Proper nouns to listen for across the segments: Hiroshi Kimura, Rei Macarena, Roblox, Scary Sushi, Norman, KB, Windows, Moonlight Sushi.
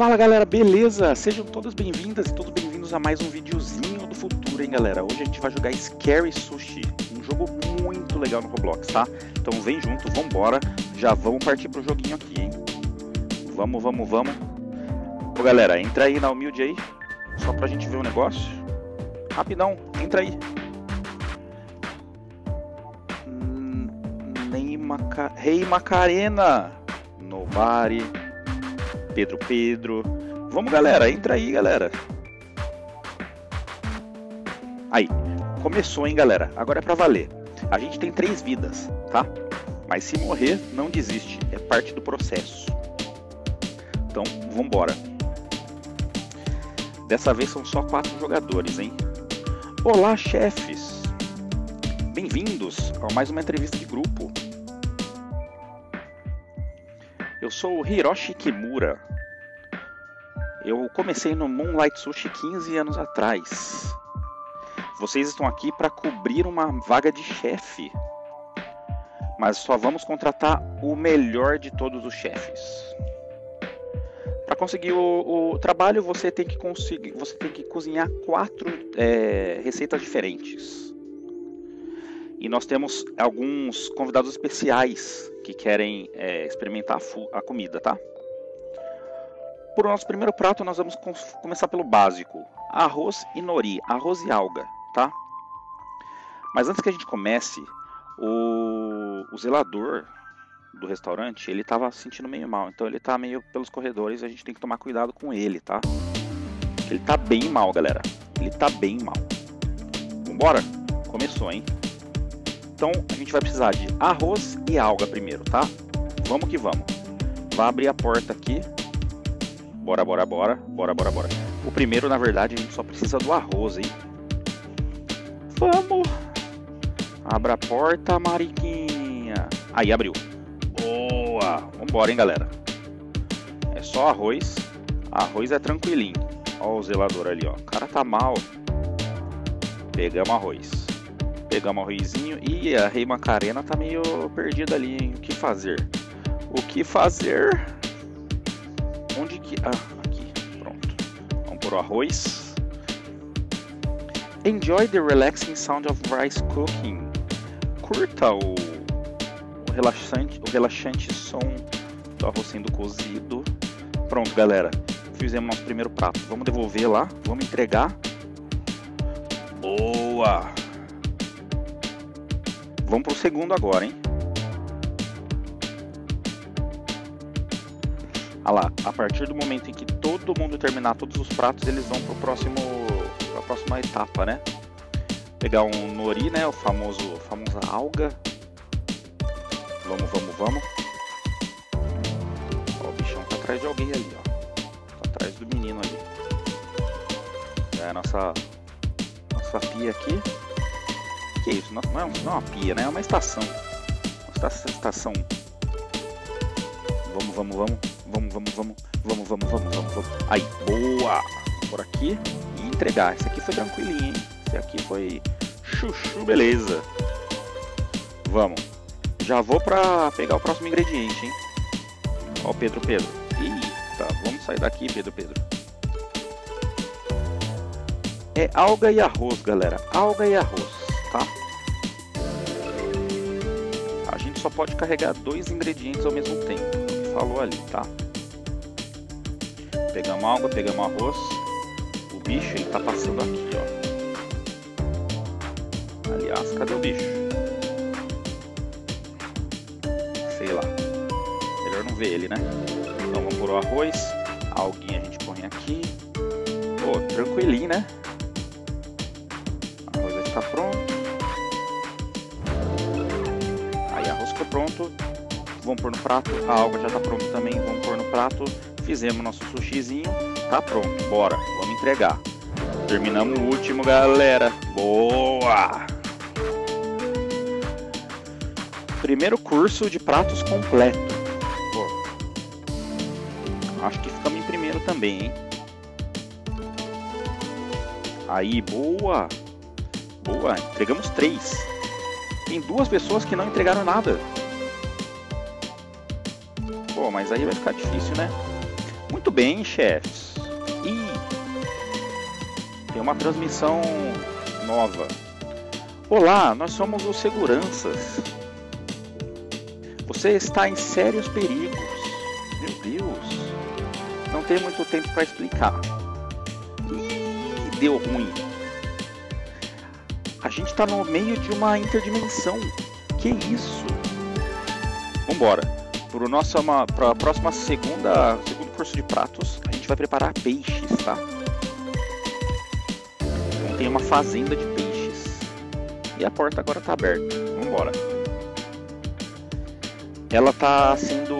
Fala galera, beleza? Sejam todas bem-vindas e todos bem-vindos a mais um videozinho do futuro, hein galera? Hoje a gente vai jogar Scary Sushi, um jogo muito legal no Roblox, tá? Então vem junto, vambora, já vamos partir pro joguinho aqui, hein? Vamos. Ô galera, entra aí na humilde aí, só pra gente ver o negócio. Rapidão, entra aí. Rei Macarena, Nobari, Pedro. Vamos galera, entra aí galera. Aí, começou hein galera, agora é pra valer. A gente tem 3 vidas, tá? Mas se morrer, não desiste, é parte do processo. Então, vambora. Dessa vez são só 4 jogadores, hein? Olá chefes, bem-vindos a mais uma entrevista de grupo. Eu sou o Hiroshi Kimura. Eu comecei no Moonlight Sushi 15 anos atrás. Vocês estão aqui para cobrir uma vaga de chefe. Mas só vamos contratar o melhor de todos os chefes. Para conseguir o trabalho, você tem que cozinhar 4 receitas diferentes. E nós temos alguns convidados especiais que querem experimentar a comida, tá? Por nosso primeiro prato, nós vamos começar pelo básico. Arroz e nori, arroz e alga, tá? Mas antes que a gente comece, o zelador do restaurante, ele tava se sentindo meio mal. Então ele tá meio pelos corredores, a gente tem que tomar cuidado com ele, tá? Ele tá bem mal, galera. Ele tá bem mal. Vambora? Começou, hein? Então a gente vai precisar de arroz e alga primeiro, tá? Vamos que vamos. Vai abrir a porta aqui. Bora. O primeiro, na verdade, a gente só precisa do arroz, hein? Vamos! Abra a porta, mariquinha. Aí, abriu. Boa! Vambora, hein, galera? É só arroz. Arroz é tranquilinho. Ó o zelador ali, ó. O cara tá mal. Pegamos arroz. Pegamos o arrozinho e a Rei Macarena tá meio perdida ali, hein? O que fazer? Onde que... Ah, aqui. Pronto. Vamos por o arroz. Enjoy the relaxing sound of rice cooking. Curta o relaxante som do arroz sendo cozido. Pronto, galera. Fizemos nosso primeiro prato. Vamos devolver lá. Vamos entregar. Boa! Vamos pro segundo agora, hein? Ah lá, a partir do momento em que todo mundo terminar todos os pratos, eles vão pro próximo, pra próxima etapa, né? Pegar um nori, né? O famoso, a famosa alga. Vamos. Ó, o bichão tá atrás de alguém ali, ó. Tá atrás do menino ali. É a nossa pia aqui. Que isso? Não é uma pia, né? É uma estação. Vamos. Aí, boa! Por aqui e entregar. Esse aqui foi tranquilinho, hein? Esse aqui foi chuchu, beleza. Vamos. Já vou pra pegar o próximo ingrediente, hein? Ó, Pedro. Eita, vamos sair daqui, Pedro. É alga e arroz, galera. Alga e arroz. Tá? A gente só pode carregar 2 ingredientes ao mesmo tempo. Falou ali, tá? Pegamos alga, pegamos arroz. O bicho, ele tá passando aqui, ó. Aliás, cadê o bicho? Sei lá. Melhor não ver ele, né? Então vamos por o arroz. A alguinha a gente põe aqui. Pô, tranquilinho, né? O arroz vai ficar pronto. Pronto, vamos pôr no prato. A alga já tá pronta também, vamos pôr no prato. Fizemos nosso sushizinho, tá pronto, bora, vamos entregar. Terminamos o último, galera. Boa! Primeiro curso de pratos completo. Pô, acho que ficamos em primeiro também, hein? Aí, boa! Boa, entregamos 3. Tem 2 pessoas que não entregaram nada. Pô, mas aí vai ficar difícil, né? Muito bem, chefes. E tem uma transmissão nova. Olá, nós somos os seguranças. Você está em sérios perigos. Meu Deus. Não tem muito tempo para explicar. Ih, deu ruim. A gente está no meio de uma interdimensão. Que isso? Vambora. Para a próxima segundo curso de pratos, a gente vai preparar peixes, tá? Então tem uma fazenda de peixes. E a porta agora está aberta. Vambora. Ela está sendo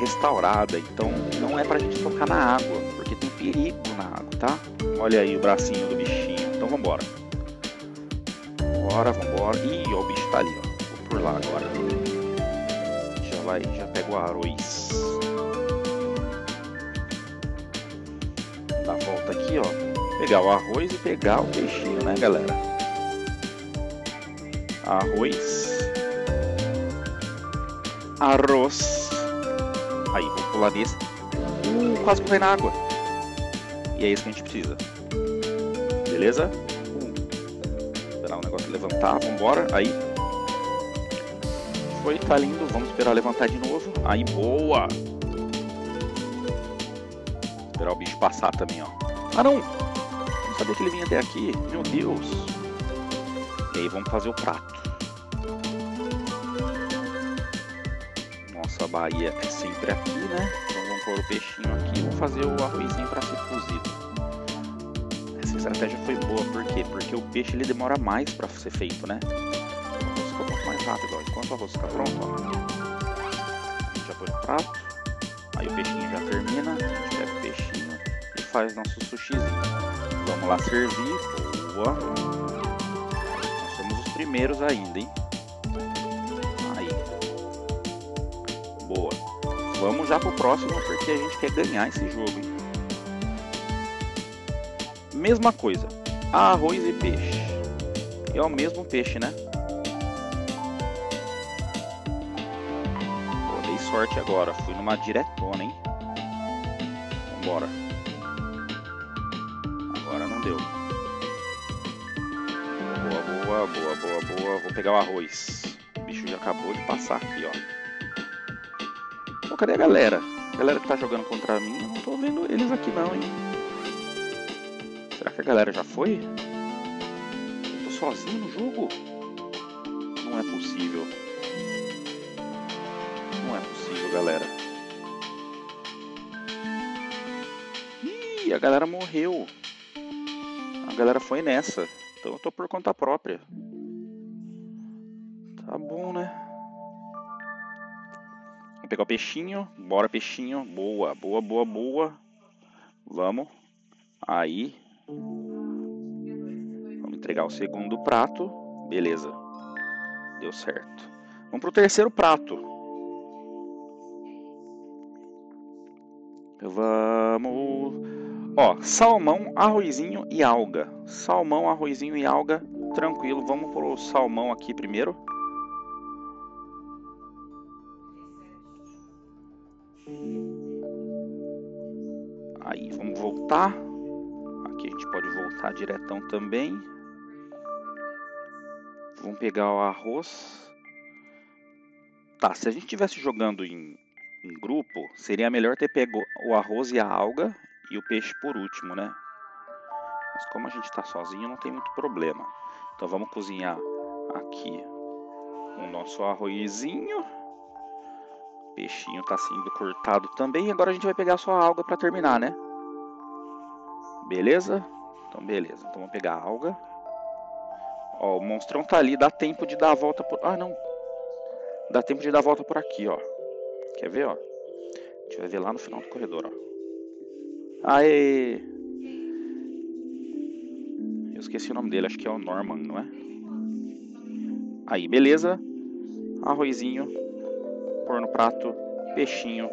restaurada, então não é pra gente tocar na água, porque tem perigo na água, tá? Olha aí o bracinho do bichinho. Então vambora. Vambora, vambora. Ih, ó, o bicho tá ali, ó. Vou por lá agora. Já vai, já pega o arroz. Dá a volta aqui, ó. Pegar o arroz e pegar o peixinho, né, galera? Arroz. Arroz. Aí, vou pular nesse. Quase correr na água. E é isso que a gente precisa. Beleza? Esperar o negócio levantar. Vambora. Aí. Foi, tá lindo. Vamos esperar levantar de novo. Aí, boa. Esperar o bicho passar também, ó. Ah, não! Não sabia que ele vinha até aqui. Meu Deus. E aí, vamos fazer o prato. Nossa, a Bahia é sempre aqui, né? Então vamos pôr o peixinho aqui e vamos fazer o arrozinho para ser cozido. Essa estratégia foi boa, por quê? Porque o peixe ele demora mais para ser feito, né? O arroz fica muito mais rápido, ó. Enquanto o arroz fica pronto, ó, já põe o prato, aí o peixinho já termina, a gente pega o peixinho e faz nosso sushizinho. Vamos lá servir, boa! Nós somos os primeiros ainda, hein? Boa. Vamos já pro próximo, porque a gente quer ganhar esse jogo, hein? Mesma coisa. Arroz e peixe. É o mesmo peixe, né? Pô, dei sorte agora. Fui numa diretona, hein? Vambora. Agora não deu. Boa, boa, boa, boa, boa. Vou pegar o arroz. O bicho já acabou de passar aqui, ó. Cadê a galera? A galera que tá jogando contra mim, eu não tô vendo eles aqui não, hein? Será que a galera já foi? Eu tô sozinho no jogo? Não é possível. Não é possível, galera. Ih, a galera morreu. A galera foi nessa. Então eu tô por conta própria. Tá bom, né? Pegar o peixinho, bora peixinho, boa, boa, boa, boa, vamos, aí, vamos entregar o segundo prato, beleza, deu certo, vamos pro terceiro prato, vamos, ó, salmão, arrozinho e alga, salmão, arrozinho e alga, tranquilo, vamos pro salmão aqui primeiro. Aí, vamos voltar. Aqui a gente pode voltar diretão também. Vamos pegar o arroz. Tá, se a gente estivesse jogando em grupo, seria melhor ter pego o arroz e a alga e o peixe por último, né? Mas como a gente está sozinho, não tem muito problema. Então vamos cozinhar aqui o nosso arrozinho. O peixinho tá sendo cortado também. E agora a gente vai pegar só a alga para terminar, né? Beleza? Então beleza. Então vamos pegar a alga. Ó, o monstrão tá ali. Dá tempo de dar a volta por... Ah, não. Dá tempo de dar a volta por aqui, ó. Quer ver, ó? A gente vai ver lá no final do corredor, ó. Aê! Eu esqueci o nome dele. Acho que é o Norman, não é? Aí, beleza. Arrozinho. Põe no prato, peixinho,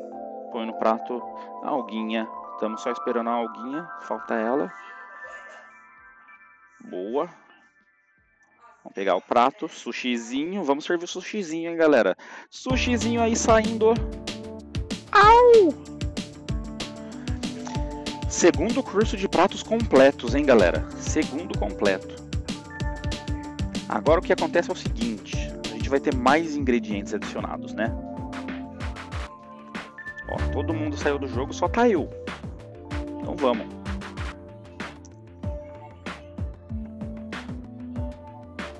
põe no prato, alguinha, estamos só esperando a alguinha, falta ela, boa, vamos pegar o prato, sushizinho, vamos servir o sushizinho, hein, galera, sushizinho aí saindo, au, Segundo curso de pratos completos, hein, galera? Segundo completo. Agora o que acontece é o seguinte. A gente vai ter mais ingredientes adicionados, né? Ó, todo mundo saiu do jogo, só tá eu. Então vamos.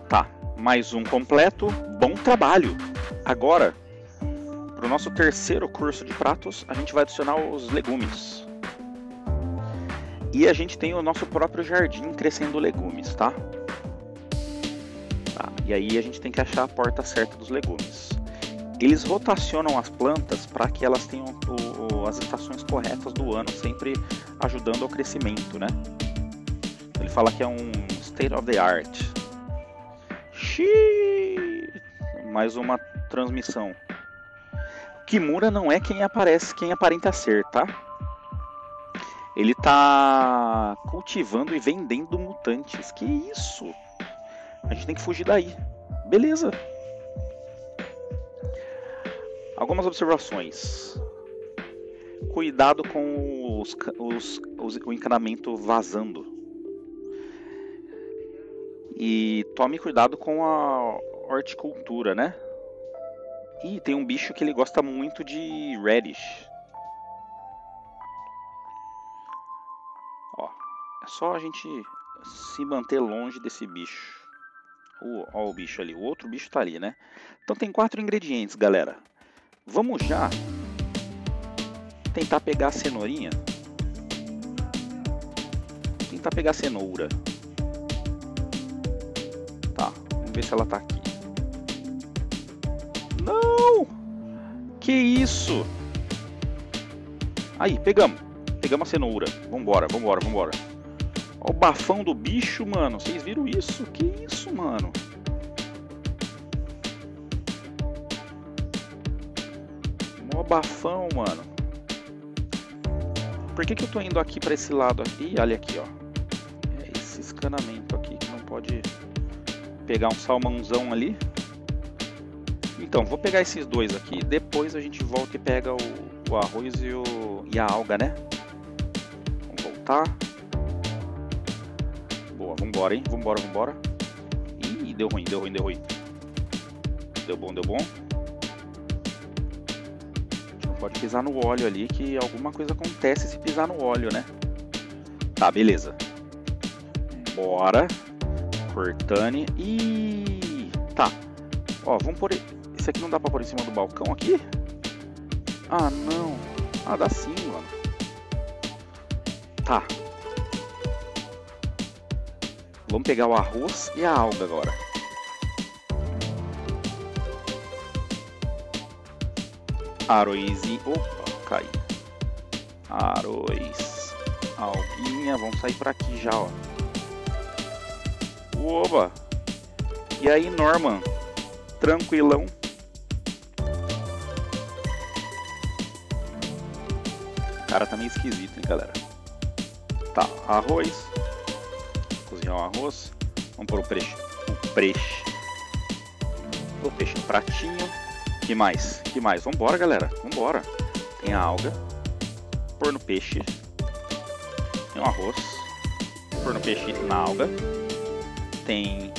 Tá, mais um completo. Bom trabalho! Agora, pro nosso terceiro curso de pratos, a gente vai adicionar os legumes. E a gente tem o nosso próprio jardim crescendo legumes, tá? Tá? E aí a gente tem que achar a porta certa dos legumes. Eles rotacionam as plantas para que elas tenham as estações corretas do ano, sempre ajudando ao crescimento, né? Ele fala que é um state of the art. Xiii! Mais uma transmissão. Kimura não é quem aparece, quem aparenta ser, tá? Ele tá cultivando e vendendo mutantes. Que isso? A gente tem que fugir daí. Beleza. Algumas observações. Cuidado com o encanamento vazando. E tome cuidado com a horticultura, né? Ih, tem um bicho que ele gosta muito de radish. Só a gente se manter longe desse bicho. Ó, o bicho ali. O outro bicho tá ali, né? Então tem 4 ingredientes, galera. Vamos já tentar pegar a cenourinha. Tentar pegar a cenoura. Tá, vamos ver se ela tá aqui. Não! Que isso? Aí, pegamos. Pegamos a cenoura. Vambora, vambora, vambora. Olha o bafão do bicho, mano. Vocês viram isso? Que isso, mano? Mó bafão, mano. Por que eu tô indo aqui pra esse lado aqui? Olha aqui, ó. É esse escanamento aqui que não pode pegar um salmãozão ali. Então, vou pegar esses dois aqui. Depois a gente volta e pega o arroz e a alga, né? Vamos voltar. Boa, vambora, hein? Vambora, vambora. Ih, deu ruim, deu ruim, deu ruim. Deu bom, deu bom. A gente não pode pisar no óleo ali, que alguma coisa acontece se pisar no óleo, né? Tá, beleza. Bora. Cortane. Ih, tá. Ó, vamos pôr... Esse aqui não dá pra pôr em cima do balcão aqui? Ah, não. Ah, dá sim, mano. Tá. Vamos pegar o arroz e a alga agora. Arroz e... Opa, caiu. Arroz. Alguinha. Vamos sair pra aqui já, ó. Oba! E aí, Norman? Tranquilão. O cara tá meio esquisito, hein, galera? Tá, arroz. Cozinhar o arroz, vamos pôr o peixe no pratinho. Que mais? Vambora, galera, vambora. Tem a alga, pôr no peixe, tem o arroz, pôr no peixe, na alga, tem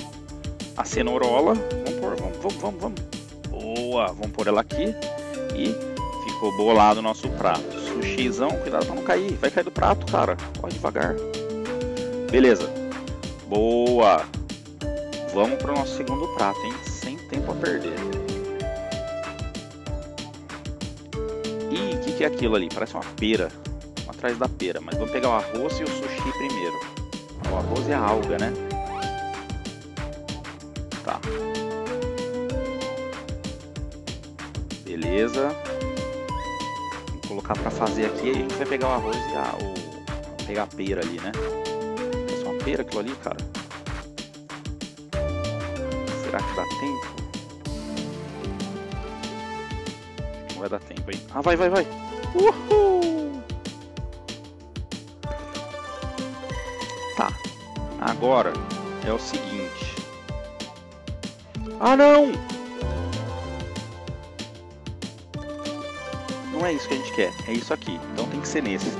a cenourola, vamos. Boa, vamos pôr ela aqui e ficou bolado o nosso prato. Sushizão, cuidado pra não cair, vai cair do prato, cara, pode devagar. Beleza. Boa! Vamos para o nosso segundo prato, hein? Sem tempo a perder. Ih, o que é aquilo ali? Parece uma pera. Vamos atrás da pera, mas vamos pegar o arroz e o sushi primeiro. O arroz e a alga, né? Tá. Beleza. Vamos colocar para fazer aqui, a gente vai pegar o arroz e vamos pegar a pera ali, né? Aquilo ali, cara. Será que dá tempo? Acho que não vai dar tempo, hein? Ah, vai. Uhul! Tá. Agora é o seguinte. Ah, não! Não é isso que a gente quer. É isso aqui. Então tem que ser nesse.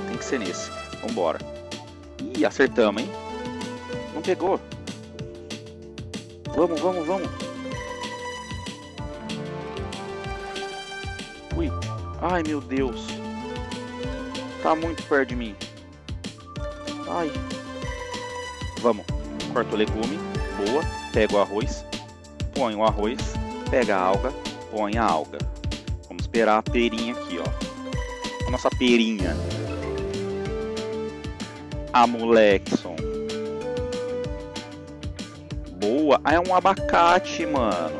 Vambora. Ih, acertamos, hein? Não pegou. Vamos, vamos, vamos. Ui. Ai, meu Deus. Tá muito perto de mim. Ai. Vamos. Corta o legume. Boa. Pega o arroz. Põe o arroz. Pega a alga. Põe a alga. Vamos esperar a perinha aqui, ó. A nossa perinha. A Molexon. Boa. Ah, é um abacate, mano.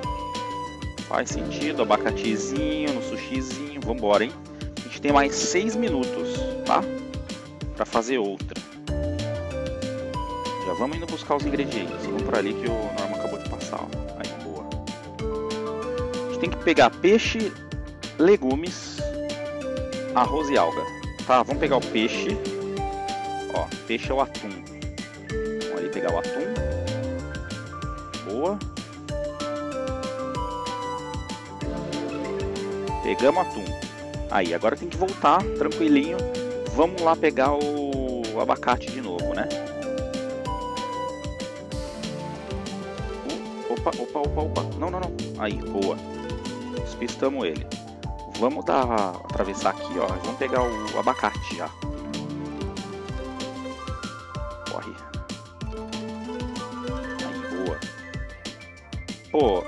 Faz sentido. Abacatezinho no sushizinho. Vambora, hein? A gente tem mais 6 minutos, tá? Pra fazer outra. Já vamos indo buscar os ingredientes. Vamos por ali que o Norman acabou de passar, ó. Aí, boa. A gente tem que pegar peixe, legumes, arroz e alga. Tá, vamos pegar o peixe. Ó, peixe é o atum. Vamos ali pegar o atum. Boa. Pegamos atum. Aí, agora tem que voltar, tranquilinho. Vamos lá pegar o abacate de novo, né? Opa, opa, opa, opa. Não, não, não. Aí, boa. Despistamos ele. Vamos dar, atravessar aqui, ó. Vamos pegar o abacate já. Corre. Aí, boa. Pô.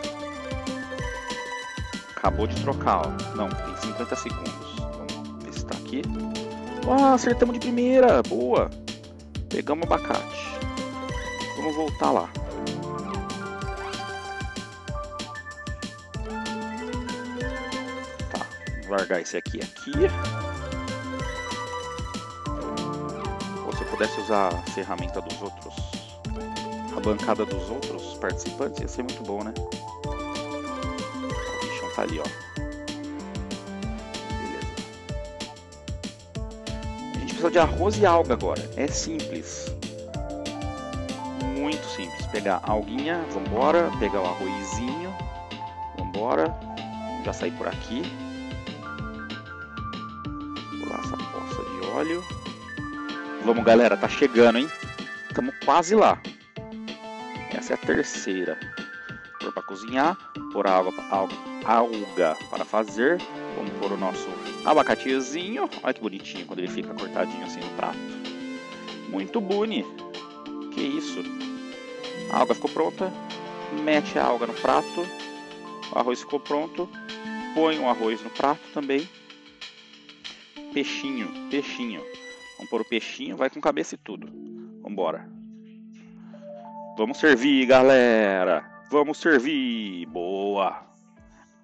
Acabou de trocar, ó. Não, tem 50 segundos. Vamos ver se tá aqui. Ah, acertamos de primeira. Boa. Pegamos o abacate. Vamos voltar lá. Tá. Vou largar esse aqui aqui. Ou se eu pudesse usar a ferramenta dos outros. A bancada dos outros participantes. Ia ser muito bom, né? Tá ali, ó. Beleza. A gente precisa de arroz e alga agora. É simples. Muito simples. Pegar a alguinha, vambora. Pegar o arrozinho, vambora. Já saí por aqui. Pular essa poça de óleo. Vamos, galera. Tá chegando, hein? Estamos quase lá. Essa é a terceira. Pôr para cozinhar. Pôr a alga para fazer. Vamos pôr o nosso abacatezinho. Olha que bonitinho quando ele fica cortadinho assim no prato. Muito boni. Que isso. A alga ficou pronta. Mete a alga no prato. O arroz ficou pronto. Põe o arroz no prato também. Peixinho, peixinho. Vamos pôr o peixinho. Vai com cabeça e tudo. Vambora. Vamos servir, galera. Vamos servir. Boa.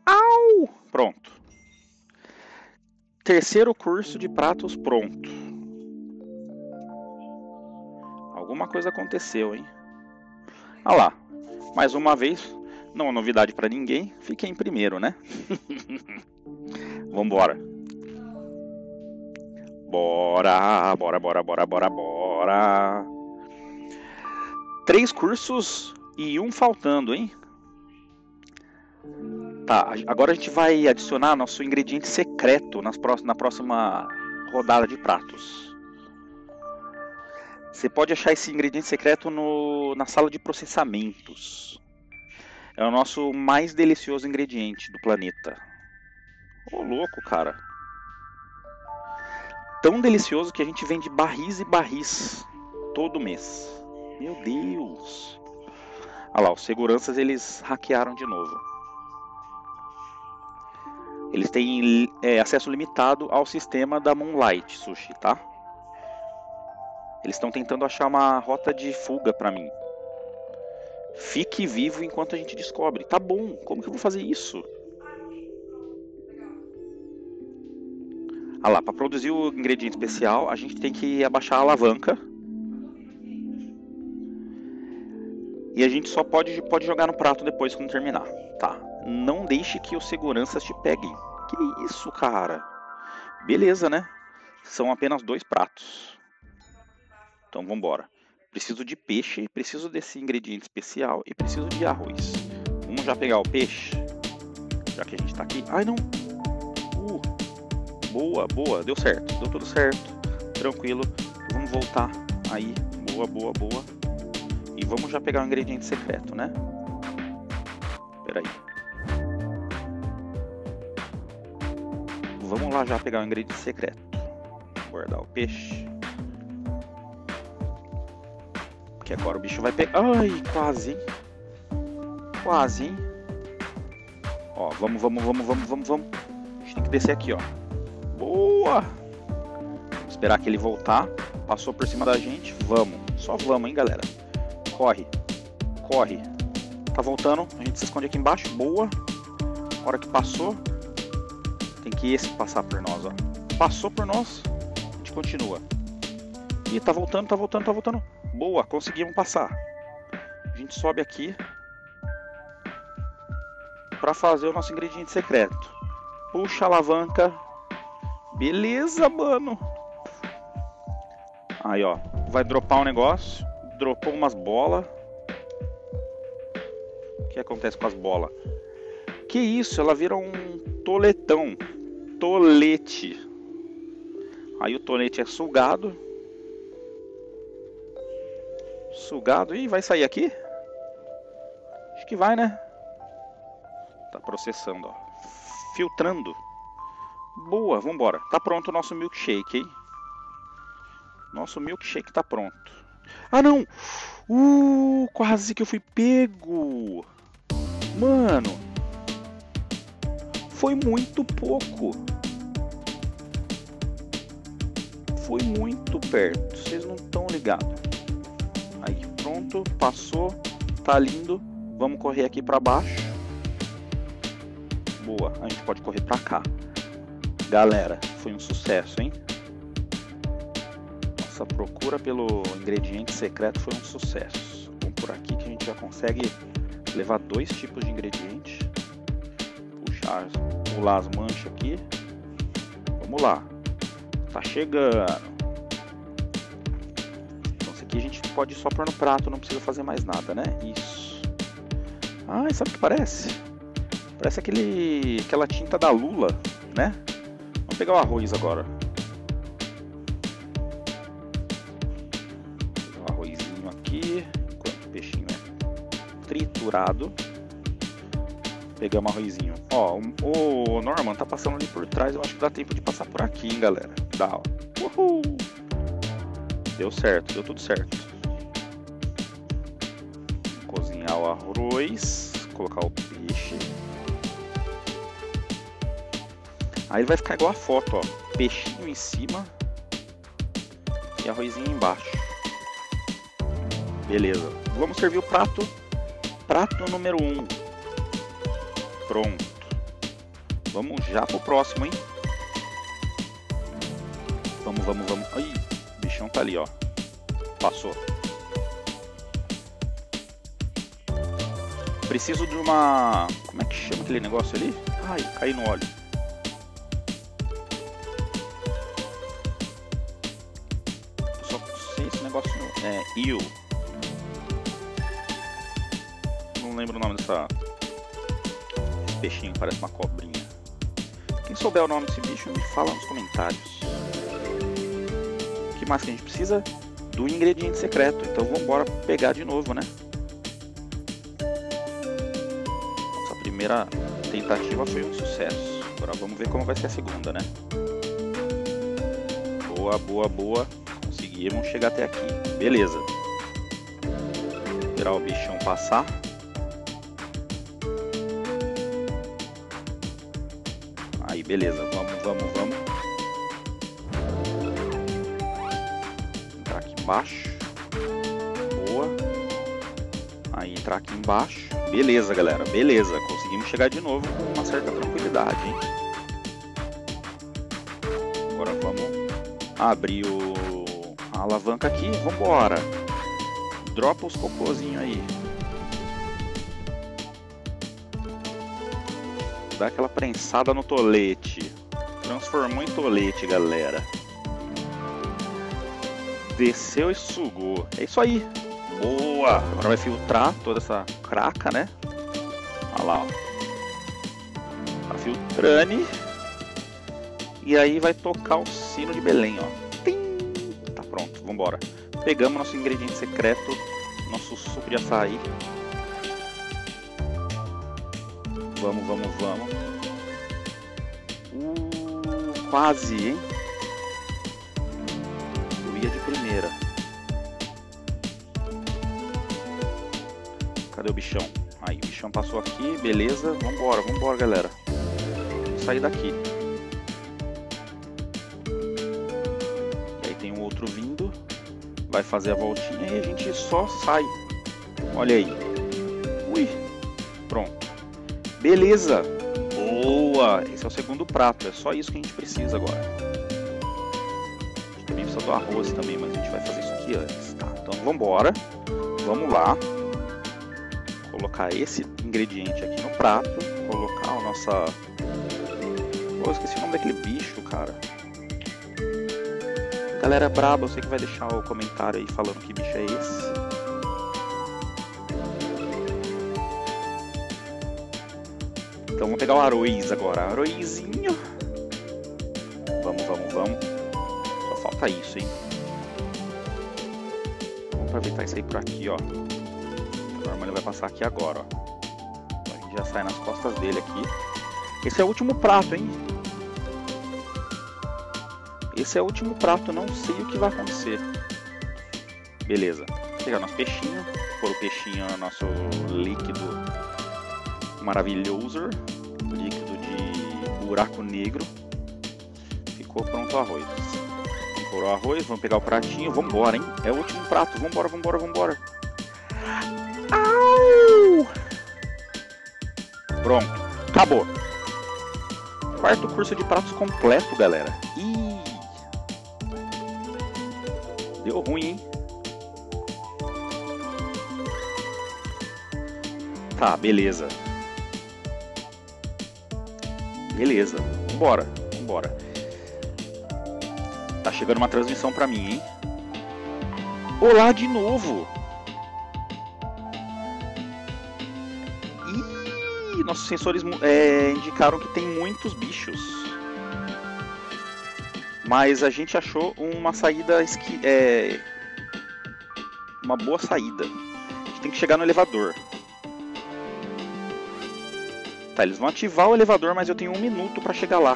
Au! Pronto. Terceiro curso de pratos pronto. Alguma coisa aconteceu, hein? Ah lá. Mais uma vez, não é novidade pra ninguém. Fiquei em primeiro, né? Vambora. Bora, bora, bora, bora, bora, bora. 3 cursos e um faltando, hein? Tá, agora a gente vai adicionar nosso ingrediente secreto na próxima rodada de pratos. Você pode achar esse ingrediente secreto na sala de processamentos. É o nosso mais delicioso ingrediente do planeta. Ô, louco, cara. Tão delicioso que a gente vende barris e barris todo mês. Meu Deus. Olha lá, os seguranças eles hackearam de novo. Eles têm acesso limitado ao sistema da Moonlight Sushi, tá? Eles estão tentando achar uma rota de fuga pra mim. Fique vivo enquanto a gente descobre. Tá bom, como que eu vou fazer isso? Ah lá, pra produzir o ingrediente especial, a gente tem que abaixar a alavanca. E a gente só pode jogar no prato depois quando terminar. Tá. Não deixe que os seguranças te peguem. Que isso, cara? Beleza, né? São apenas 2 pratos. Então, vambora. Preciso de peixe, preciso desse ingrediente especial e preciso de arroz. Vamos já pegar o peixe? Já que a gente tá aqui. Ai, não! Boa, boa. Deu certo. Deu tudo certo. Tranquilo. Vamos voltar aí. Boa, boa, boa. E vamos já pegar o ingrediente secreto, né? Peraí. Vamos lá já pegar o ingrediente secreto. Guardar o peixe. Porque agora o bicho vai pegar... Ai, quase, hein? Quase, hein? Ó, vamos, vamos, vamos, vamos, vamos, vamos. A gente tem que descer aqui, ó. Boa! Vamos esperar que ele voltar. Passou por cima da gente. Vamos. Só vamos, hein, galera. Corre. Corre. Tá voltando. A gente se esconde aqui embaixo. Boa. A hora que passou. Tem que esse passar por nós, ó. Passou por nós. A gente continua. Ih, tá voltando, tá voltando, tá voltando. Boa. Conseguimos passar. A gente sobe aqui. Para fazer o nosso ingrediente secreto. Puxa a alavanca. Beleza, mano. Aí, ó. Vai dropar um negócio. Dropou umas bolas. O que acontece com as bolas? Que isso? Ela vira um toletão. Tolete. Aí o tolete é sugado. Sugado. Ih, vai sair aqui? Acho que vai, né? Tá processando, ó. Filtrando. Boa, vambora. Tá pronto o nosso milkshake, hein? Nosso milkshake tá pronto. Ah, não! Quase que eu fui pego! Mano! Foi muito pouco. Foi muito perto. Vocês não estão ligados. Aí, pronto. Passou. Tá lindo. Vamos correr aqui pra baixo. Boa, a gente pode correr pra cá. Galera, foi um sucesso, hein? Nossa procura pelo ingrediente secreto foi um sucesso. Vamos por aqui que a gente já consegue levar dois tipos de ingrediente. Puxar, pular as manchas aqui. Vamos lá. Tá chegando. Então isso aqui a gente pode só pôr no prato, não precisa fazer mais nada, né? Isso. Ah, sabe o que parece? Parece aquela tinta da lula, né? Vamos pegar o arroz agora. Pegar o arrozinho aqui. Enquanto o peixinho é triturado. Pegamos o arrozinho. Ó, o Norman tá passando ali por trás. Eu acho que dá tempo de passar por aqui, hein, galera. Dá, ó. Uhul! Deu certo, deu tudo certo. Cozinhar o arroz. Colocar o peixe. Aí ele vai ficar igual a foto, ó. Peixinho em cima e arrozinho embaixo. Beleza. Vamos servir o prato. Prato número 1. Pronto. Vamos já pro próximo, hein? Vamos, vamos, vamos. Ai, o bichão tá ali, ó. Passou. Preciso de uma... Como é que chama aquele negócio ali? Ai, caí no óleo. É, eu não lembro o nome dessa. Esse peixinho parece uma cobrinha. Quem souber o nome desse bicho me fala nos comentários. O que mais que a gente precisa? Do ingrediente secreto. Então vamos embora pegar de novo, né? Nossa primeira tentativa foi um sucesso. Agora vamos ver como vai ser a segunda, né? Boa, boa, boa. Vamos chegar até aqui, beleza. Esperar o bichão passar. Aí, beleza, vamos, vamos, vamos. Entrar aqui embaixo. Boa. Aí, entrar aqui embaixo. Beleza, galera, beleza. Conseguimos chegar de novo com uma certa tranquilidade, hein? Agora vamos abrir o... A alavanca aqui, vambora. Dropa os cocôzinhos aí. Dá aquela prensada no tolete. Transformou em tolete, galera. Desceu e sugou. É isso aí. Boa. Agora vai filtrar toda essa craca, né? Olha lá, ó. Tá filtrando. E aí vai tocar o sino de Belém, ó. vambora. Pegamos nosso ingrediente secreto, nosso suco de açaí. Vamos, vamos, vamos. Quase, hein? Eu ia de primeira. Cadê o bichão? Aí, o bichão passou aqui, beleza. Vambora, vambora, galera. Vou sair daqui. E aí tem um outro vindo. Vai fazer a voltinha e a gente só sai. Olha aí. Ui, pronto. Beleza. Boa. Esse é o segundo prato. É só isso que a gente precisa agora. A gente também precisa do arroz também, mas a gente vai fazer isso aqui antes. Tá, então vamos embora. Vamos lá. Colocar esse ingrediente aqui no prato. Colocar a nossa... Oh, esqueci o nome daquele bicho, cara. Galera é braba, eu sei que vai deixar o comentário aí falando que bicho é esse. Então vamos pegar o arroz agora, arrozinho. Vamos, vamos, vamos. Só falta isso, hein. Vamos aproveitar isso aí por aqui, ó. O Norman vai passar aqui agora, ó. A gente já sai nas costas dele aqui. Esse é o último prato, hein. Esse é o último prato, não sei o que vai acontecer. Beleza. Vou pegar nosso peixinho. Pôr o peixinho no nosso líquido maravilhoso, líquido de buraco negro. Ficou pronto o arroz. Por o arroz, vamos pegar o pratinho, vamos embora, hein? É o último prato, vamos embora, vamos embora, vamos embora. Pronto, acabou. Quarto curso de pratos completo, galera. Ih, deu ruim, hein? Tá, beleza. Beleza, vambora, vambora. Tá chegando uma transmissão pra mim, hein? Olá de novo! Ih, nossos sensores indicaram que tem muitos bichos. Mas a gente achou uma saída... uma boa saída. A gente tem que chegar no elevador. Tá, eles vão ativar o elevador, mas eu tenho 1 minuto pra chegar lá.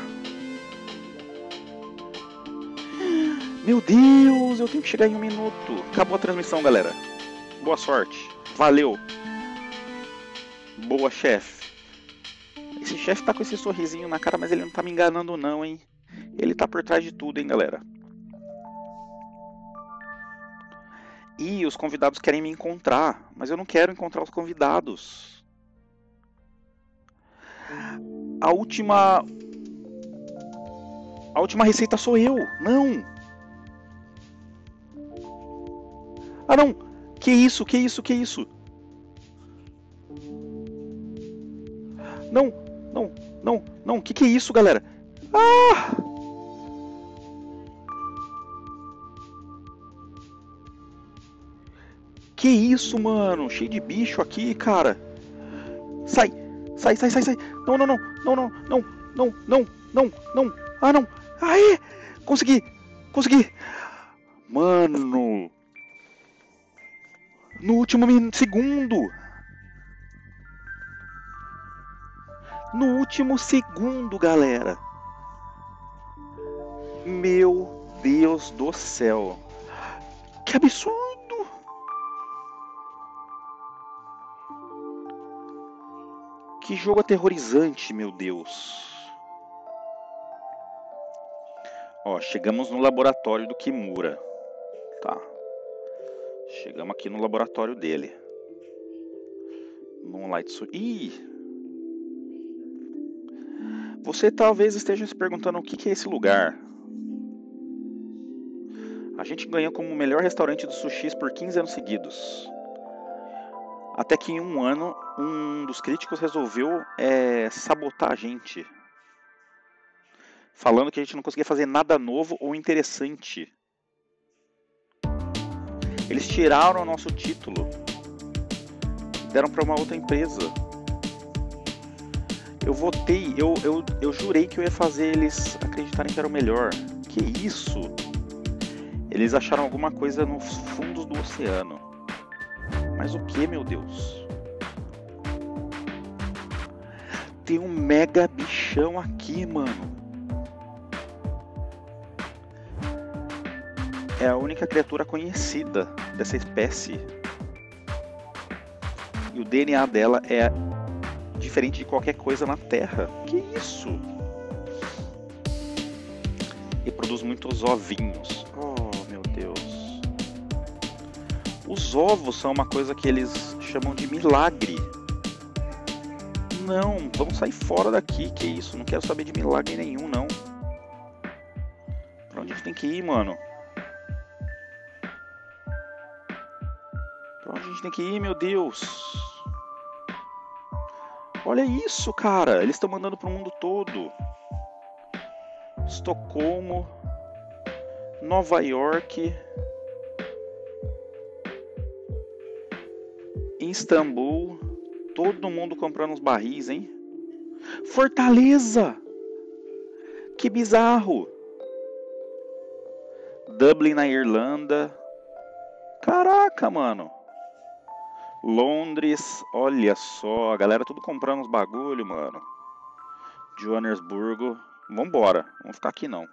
Meu Deus, eu tenho que chegar em 1 minuto. Acabou a transmissão, galera. Boa sorte. Valeu. Boa, chefe. Esse chefe tá com esse sorrisinho na cara, mas ele não tá me enganando não, hein. Ele tá por trás de tudo, hein, galera. Ih, os convidados querem me encontrar, mas eu não quero encontrar os convidados. A última receita sou eu. Não. Ah, não. Que isso, que isso, que isso. Não, não, não, não. Que é isso, galera? Ah! Que isso, mano? Cheio de bicho aqui, cara. Sai. Sai, sai, sai, sai. Não, não, não, não, não, não, não, não, não, não. Ah, não. Aê! Consegui, consegui. Mano. No último segundo. No último segundo, galera. Meu Deus do céu. Que absurdo. Que jogo aterrorizante, meu Deus. Ó, chegamos no laboratório do Kimura. Tá. Chegamos aqui no laboratório dele. Moonlight Sushi. Ih! Você talvez esteja se perguntando o que é esse lugar. A gente ganhou como o melhor restaurante de sushis por 15 anos seguidos. Até que em um ano, um dos críticos resolveu sabotar a gente. Falando que a gente não conseguia fazer nada novo ou interessante. Eles tiraram o nosso título. Deram para uma outra empresa. Eu votei, eu jurei que eu ia fazer eles acreditarem que era o melhor. Que isso? Eles acharam alguma coisa nos fundos do oceano. Mas o que, meu Deus? Tem um mega bichão aqui, mano. É a única criatura conhecida dessa espécie. E o DNA dela é diferente de qualquer coisa na Terra. Que isso? E produz muitos ovinhos. Oh, meu Deus. Os ovos são uma coisa que eles chamam de milagre. Não, vamos sair fora daqui. Que isso? Não quero saber de milagre nenhum, não. Pra onde a gente tem que ir, mano? Pra onde a gente tem que ir, meu Deus? Olha isso, cara. Eles estão mandando pro mundo todo. Estocolmo, Nova York, Istambul. Todo mundo comprando os barris, hein? Fortaleza! Que bizarro! Dublin na Irlanda. Caraca, mano! Londres, olha só, a galera tudo comprando uns bagulho, mano. Joanesburgo, vambora, vamos ficar aqui não.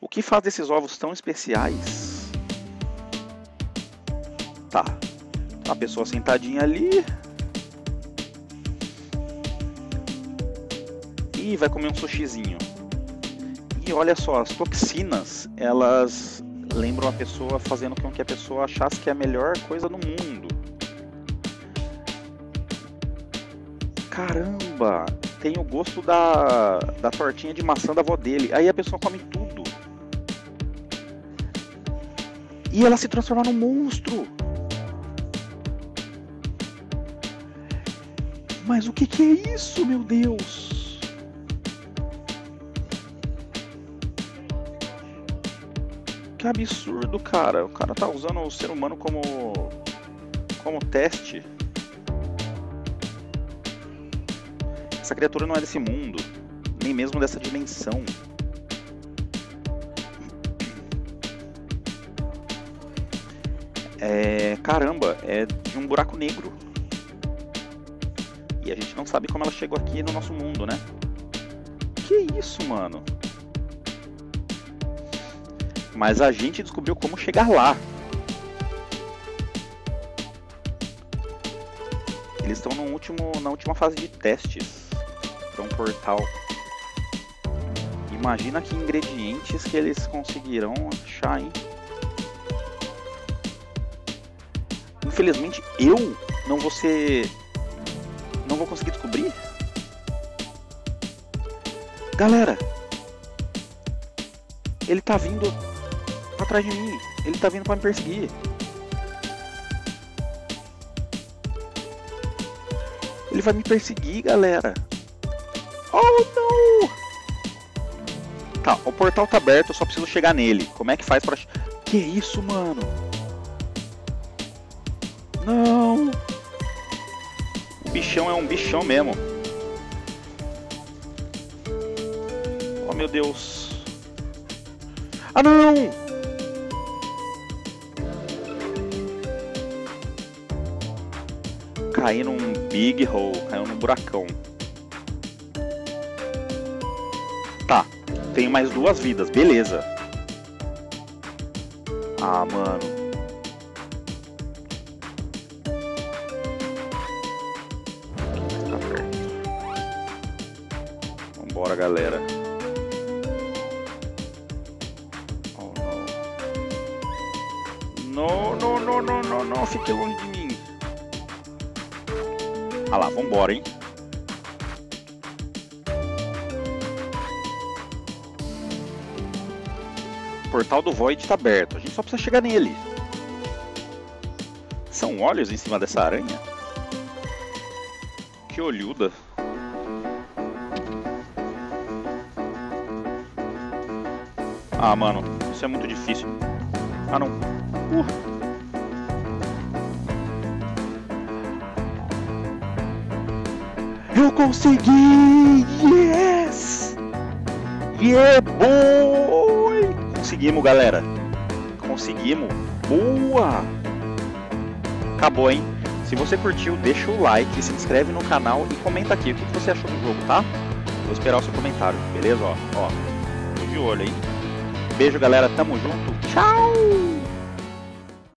O que faz desses ovos tão especiais? Tá, a pessoa sentadinha ali. E vai comer um sushizinho. E olha só, as toxinas, elas... lembram a pessoa, fazendo com que a pessoa achasse que é a melhor coisa do mundo. Caramba, tem o gosto da tortinha de maçã da avó dele. Aí a pessoa come tudo. E ela se transforma num monstro. Mas o que é isso, meu Deus? Que absurdo, cara. O cara tá usando o ser humano como teste. Essa criatura não é desse mundo, nem mesmo dessa dimensão. É, caramba, é de um buraco negro. E a gente não sabe como ela chegou aqui no nosso mundo, né? Que isso, mano? Mas a gente descobriu como chegar lá. Eles estão na última fase de testes para um portal. Imagina que ingredientes que eles conseguirão achar, hein? Infelizmente eu não vou conseguir descobrir. Galera, ele tá vindo atrás de mim, ele tá vindo pra me perseguir. Ele vai me perseguir, galera. Oh, não! Tá, o portal tá aberto, eu só preciso chegar nele. Como é que faz pra... Que isso, mano? Não! O bichão é um bichão mesmo. Oh, meu Deus. Ah, não! Caiu num big hole, caiu num buracão. Tá, tenho mais 2 vidas, beleza. Ah, mano. Tá perto. Vambora, galera. Oh, não. Não, não, não, não, não, fique longe de mim. Ah lá, vambora, hein? O portal do Void tá aberto. A gente só precisa chegar nele. São olhos em cima dessa aranha? Que olhuda. Ah, mano. Isso é muito difícil. Ah, não. Eu consegui! Yes! Yeah, boy! Conseguimos, galera. Conseguimos. Boa! Acabou, hein? Se você curtiu, deixa o like, se inscreve no canal e comenta aqui o que você achou do jogo, tá? Vou esperar o seu comentário, beleza? Ó, tô de olho, hein? Beijo, galera. Tamo junto. Tchau!